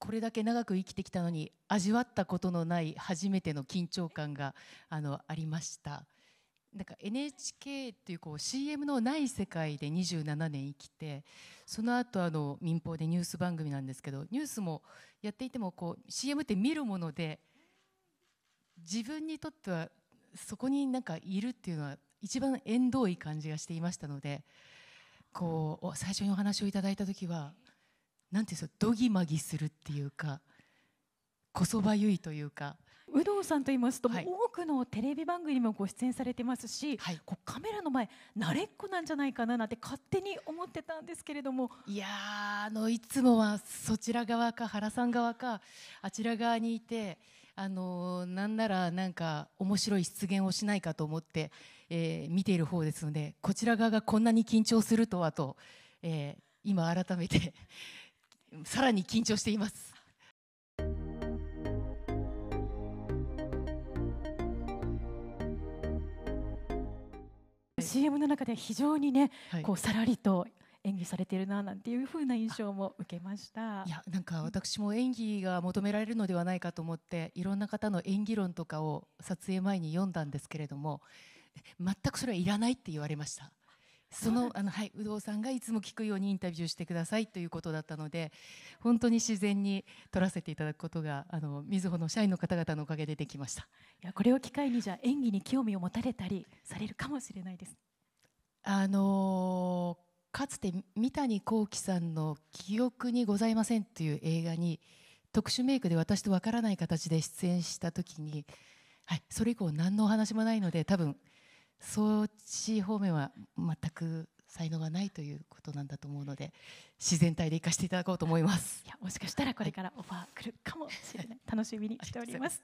これだけ長く生きてきたのに味わったことのない初めての緊張感がありました。なんか NHK っていうこう CM のない世界で27年生きて、その後民放でニュース番組なんですけど、ニュースもやっていてもこう CM って見るもので、自分にとってはそこになんかいるっていうのは一番縁遠い感じがしていましたので、こう最初にお話をいただいた時はなんていうんですか、どぎまぎするっていうか、こそばゆいというか。有働さんと言いますと、はい、多くのテレビ番組にもご出演されてますし、はい、こうカメラの前慣れっこなんじゃないかななんて勝手に思ってたんですけれども、いやー、いつもはそちら側か原さん側かあちら側にいて、なんならなんか面白い出現をしないかと思って、見ている方ですので、こちら側がこんなに緊張するとはと、今改めてさらに緊張しています。CM の中で非常にね、はい、こうさらりと演技されているななんていう風な印象も受けました。いや、なんか私も演技が求められるのではないかと思って、いろんな方の演技論とかを撮影前に読んだんですけれども、全くそれはいらないって言われました。そのはい、有働さんがいつも聞くようにインタビューしてくださいということだったので、本当に自然に撮らせていただくことがみずほの社員の方々のおかげでできました。いや、これを機会にじゃあ演技に興味を持たれたりされるかもしれないです。かつて三谷幸喜さんの「記憶にございません」という映画に特殊メイクで私とわからない形で出演した時に、はい、それ以降何のお話もないので、多分装置方面は全く才能がないということなんだと思うので、自然体で生かしていただこうと思います。いや、もしかしたらこれからオファー来るかもしれない、はい、楽しみにしております。